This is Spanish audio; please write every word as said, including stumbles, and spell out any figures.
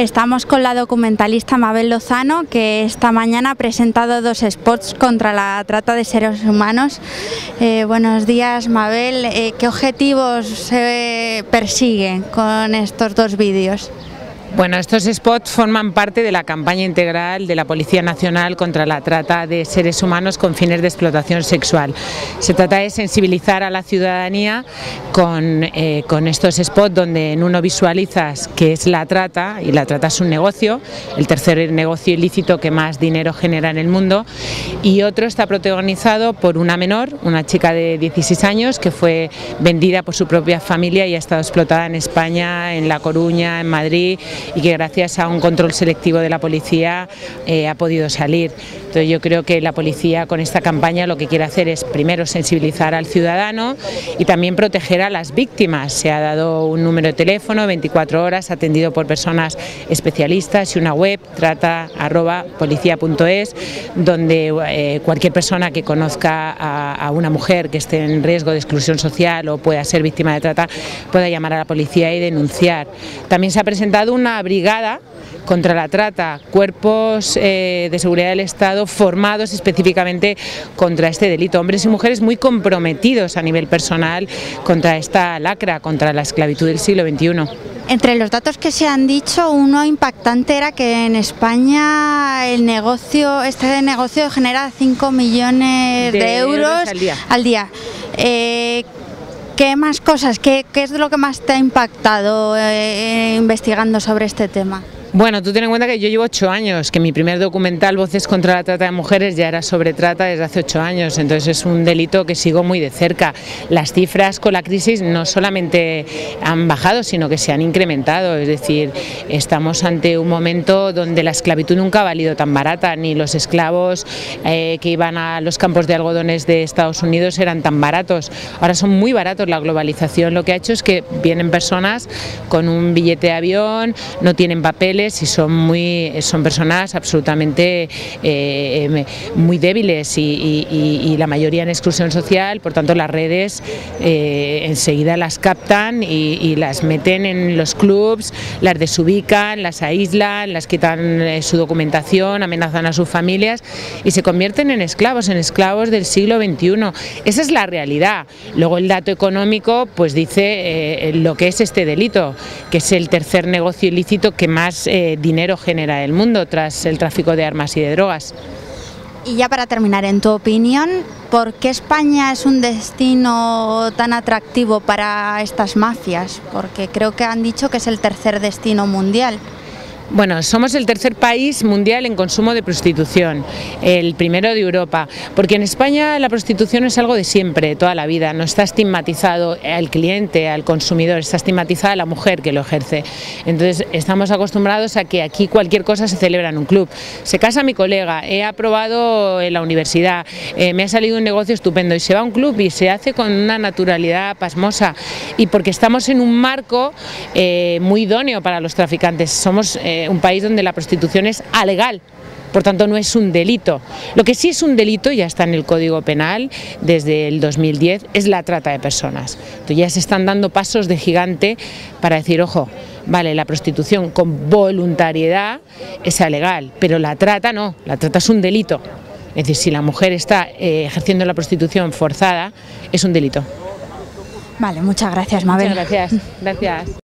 Estamos con la documentalista Mabel Lozano, que esta mañana ha presentado dos spots contra la trata de seres humanos. Eh, buenos días, Mabel. Eh, ¿Qué objetivos se persiguen con estos dos vídeos? Bueno, estos spots forman parte de la campaña integral de la Policía Nacional contra la trata de seres humanos con fines de explotación sexual. Se trata de sensibilizar a la ciudadanía con, eh, con estos spots, donde en uno visualizas que es la trata, y la trata es un negocio, el tercer negocio ilícito que más dinero genera en el mundo, y otro está protagonizado por una menor, una chica de dieciséis años que fue vendida por su propia familia y ha estado explotada en España, en La Coruña, en Madrid, y que gracias a un control selectivo de la policía eh, ha podido salir. Entonces yo creo que la policía con esta campaña lo que quiere hacer es primero sensibilizar al ciudadano y también proteger a las víctimas. Se ha dado un número de teléfono veinticuatro horas atendido por personas especialistas y una web, trata arroba policía punto es, donde eh, cualquier persona que conozca a, a una mujer que esté en riesgo de exclusión social o pueda ser víctima de trata pueda llamar a la policía y denunciar. También se ha presentado un una brigada contra la trata, cuerpos eh, de seguridad del Estado formados específicamente contra este delito, hombres y mujeres muy comprometidos a nivel personal contra esta lacra, contra la esclavitud del siglo veintiuno. Entre los datos que se han dicho, uno impactante era que en España el negocio, este negocio genera cinco millones de, de euros, euros al día. Al día. Eh, ¿Qué más cosas? ¿Qué, qué es lo que más te ha impactado eh, investigando sobre este tema? Bueno, tú ten en cuenta que yo llevo ocho años, que mi primer documental, Voces contra la Trata de Mujeres, ya era sobre trata desde hace ocho años, entonces es un delito que sigo muy de cerca. Las cifras con la crisis no solamente han bajado, sino que se han incrementado, es decir, estamos ante un momento donde la esclavitud nunca ha valido tan barata, ni los esclavos eh, que iban a los campos de algodones de Estados Unidos eran tan baratos, ahora son muy baratos. La globalización lo que ha hecho es que vienen personas con un billete de avión, no tienen papeles, y son muy son personas absolutamente eh, muy débiles y, y, y la mayoría en exclusión social. Por tanto, las redes eh, enseguida las captan y, y las meten en los clubs, las desubican, las aíslan, las quitan eh, su documentación, amenazan a sus familias y se convierten en esclavos, en esclavos del siglo veintiuno. Esa es la realidad. Luego el dato económico pues dice eh, lo que es este delito, que es el tercer negocio ilícito que más Eh, dinero genera el mundo, tras el tráfico de armas y de drogas. Y ya para terminar, en tu opinión, ¿por qué España es un destino tan atractivo para estas mafias? Porque creo que han dicho que es el tercer destino mundial. Bueno, somos el tercer país mundial en consumo de prostitución, el primero de Europa, porque en España la prostitución es algo de siempre, toda la vida, no está estigmatizado al cliente, al consumidor, está estigmatizada la mujer que lo ejerce. Entonces estamos acostumbrados a que aquí cualquier cosa se celebra en un club, se casa mi colega, he aprobado en la universidad, eh, me ha salido un negocio estupendo, y se va a un club y se hace con una naturalidad pasmosa, y porque estamos en un marco eh, muy idóneo para los traficantes. Somos eh, un país donde la prostitución es alegal, por tanto no es un delito. Lo que sí es un delito, ya está en el Código Penal desde el dos mil diez, es la trata de personas. Entonces ya se están dando pasos de gigante para decir, ojo, vale, la prostitución con voluntariedad es alegal, pero la trata no, la trata es un delito. Es decir, si la mujer está eh, ejerciendo la prostitución forzada, es un delito. Vale, muchas gracias, Mabel. Muchas gracias, gracias.